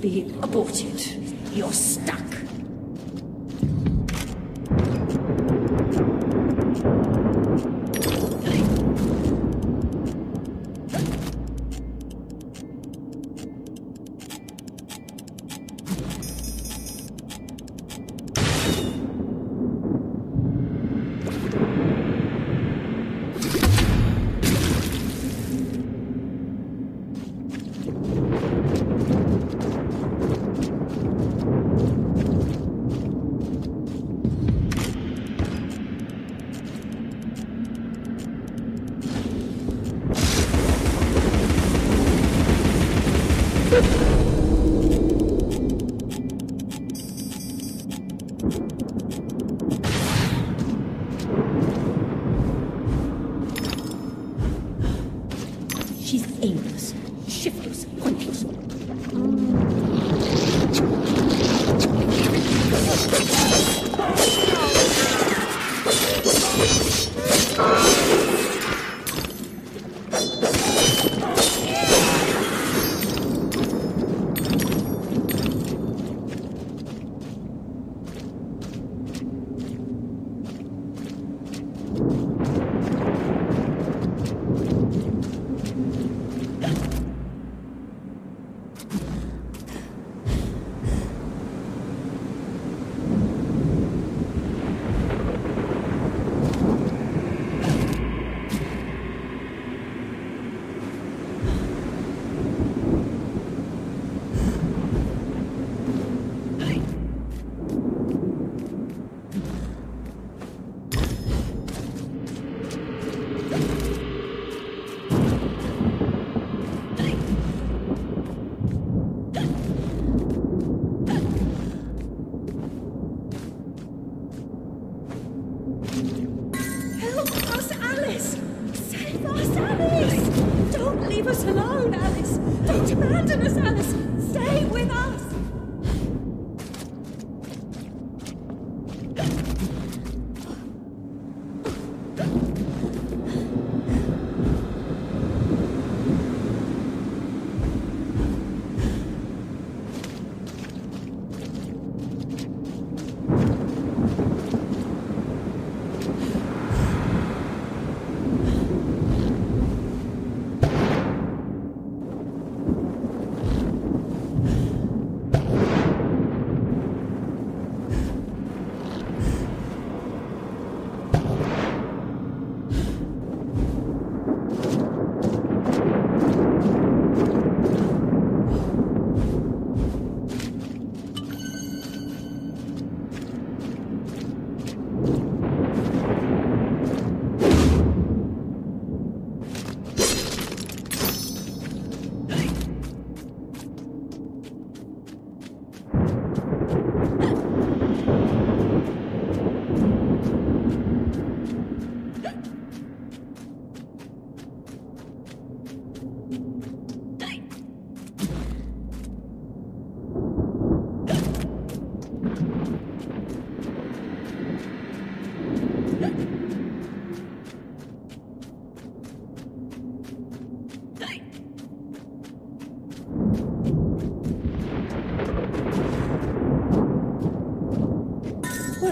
Be aborted. You're stuck.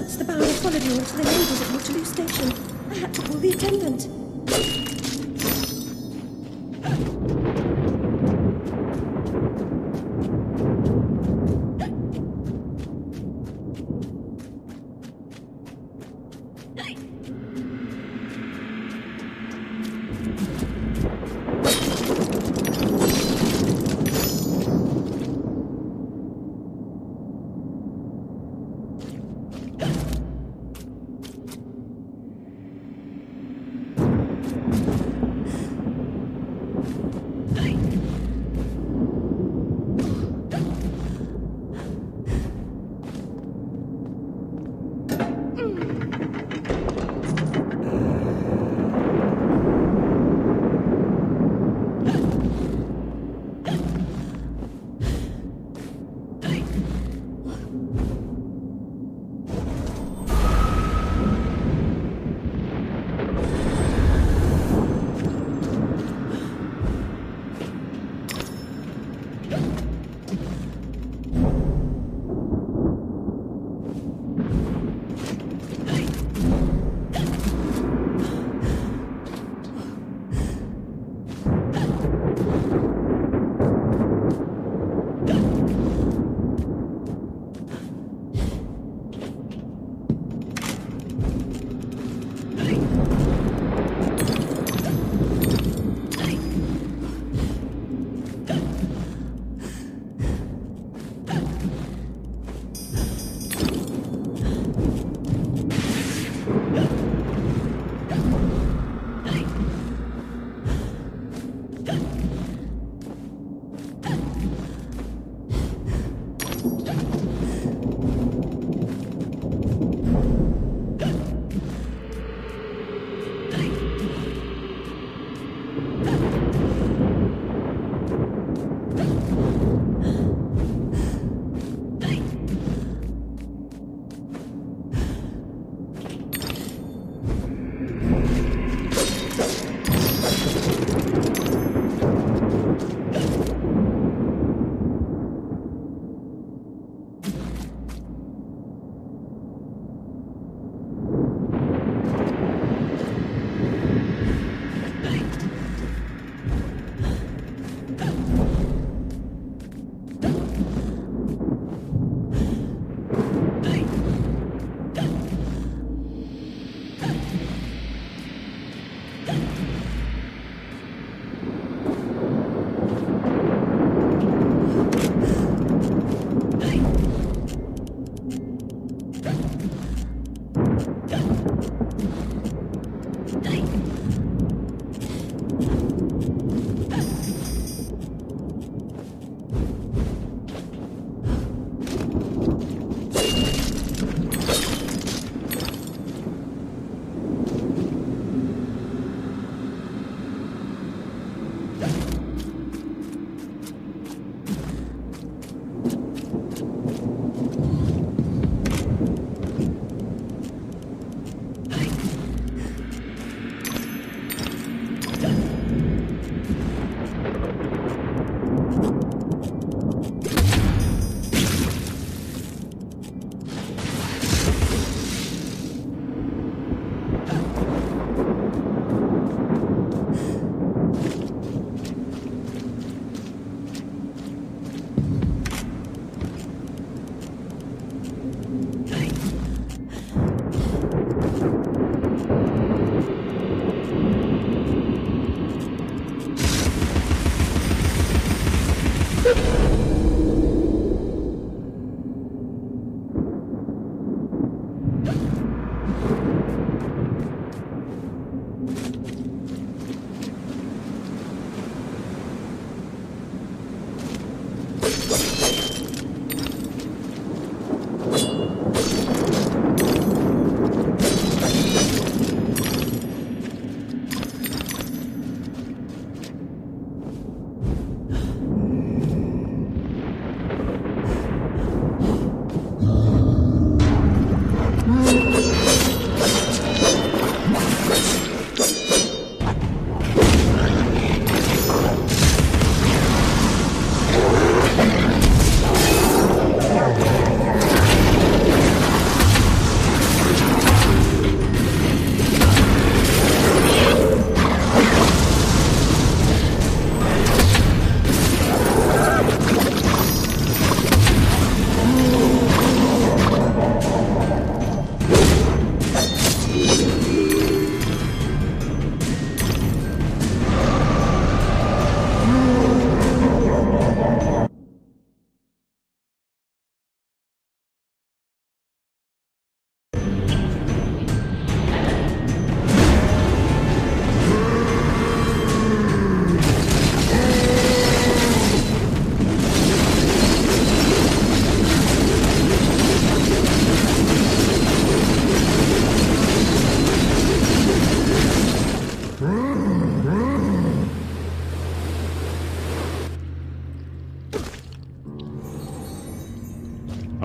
announced the Baron had followed me into the ladies at Waterloo Station. I had to call the attendant.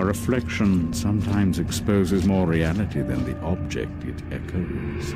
A reflection sometimes exposes more reality than the object it echoes.